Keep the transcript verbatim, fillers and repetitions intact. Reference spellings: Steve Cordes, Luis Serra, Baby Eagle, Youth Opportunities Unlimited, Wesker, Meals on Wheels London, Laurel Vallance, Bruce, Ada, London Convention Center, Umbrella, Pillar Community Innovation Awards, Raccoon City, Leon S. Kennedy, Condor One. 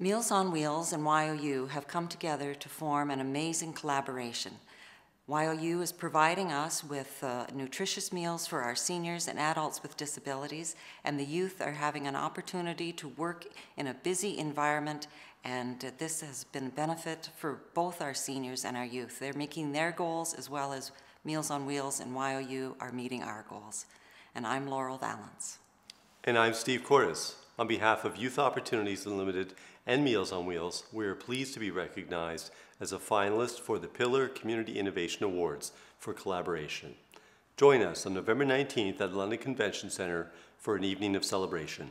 Meals on Wheels and Y O U have come together to form an amazing collaboration. Y O U is providing us with uh, nutritious meals for our seniors and adults with disabilities, and the youth are having an opportunity to work in a busy environment, and uh, this has been a benefit for both our seniors and our youth. They're making their goals as well as Meals on Wheels and Y O U are meeting our goals. And I'm Laurel Vallance. And I'm Steve Cordes. On behalf of Youth Opportunities Unlimited and Meals on Wheels, we are pleased to be recognized as a finalist for the Pillar Community Innovation Awards for collaboration. Join us on November nineteenth at the London Convention Center for an evening of celebration.